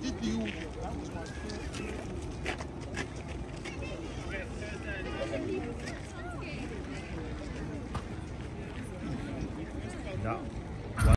did the order. That was my first. No.